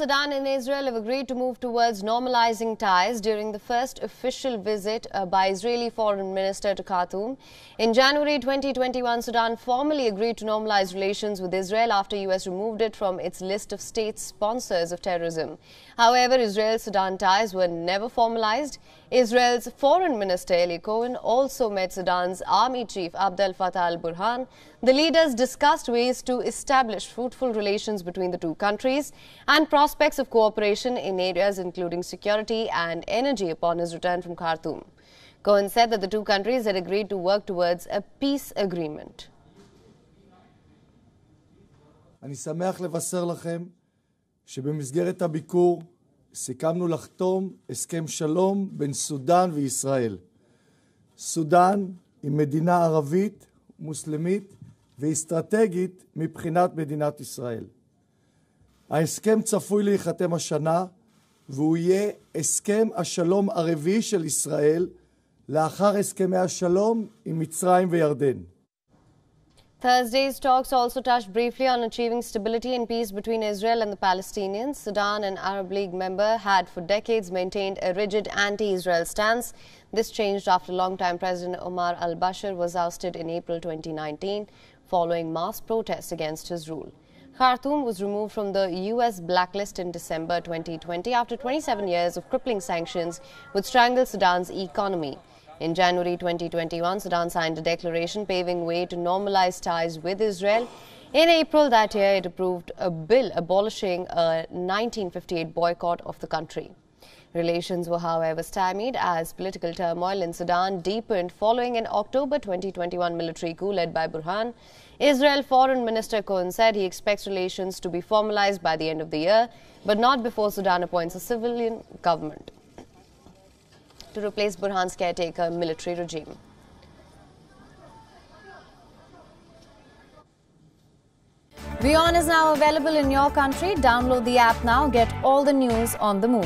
Sudan and Israel have agreed to move towards normalizing ties during the first official visit by Israeli Foreign Minister to Khartoum. In January 2021, Sudan formally agreed to normalize relations with Israel after US removed it from its list of state sponsors of terrorism. However, Israel-Sudan ties were never formalized. Israel's Foreign Minister Eli Cohen also met Sudan's Army Chief Abdel Fattah al-Burhan. The leaders discussed ways to establish fruitful relations between the two countries and prospects of cooperation in areas including security and energy upon his return from Khartoum. Cohen said that the two countries had agreed to work towards a peace agreement. אני שמח לבשר לכם שבמסגרת הביקור סיכמנו לחתום הסכם שלום בין סודן וישראל. סודן היא מדינה ערבית, מוסלמית ואסטרטגית מבחינת מדינת ישראל. ההסכם צפוי להיחתם השנה, והוא יהיה הסכם השלום הרביעי של ישראל לאחר הסכמי השלום עם מצרים וירדן. Thursday's talks also touched briefly on achieving stability and peace between Israel and the Palestinians. Sudan, an Arab League member, had for decades maintained a rigid anti-Israel stance. This changed after long-time President Omar al-Bashir was ousted in April 2019 following mass protests against his rule. Khartoum was removed from the US blacklist in December 2020 after 27 years of crippling sanctions which strangled Sudan's economy. In January 2021, Sudan signed a declaration paving way to normalize ties with Israel. In April that year, it approved a bill abolishing a 1958 boycott of the country. Relations were, however, stymied as political turmoil in Sudan deepened following an October 2021 military coup led by Burhan. Israel Foreign Minister Cohen said he expects relations to be formalized by the end of the year, but not before Sudan appoints a civilian government to replace Burhan's caretaker military regime. WION is now available in your country. Download the app now. Get all the news on the move.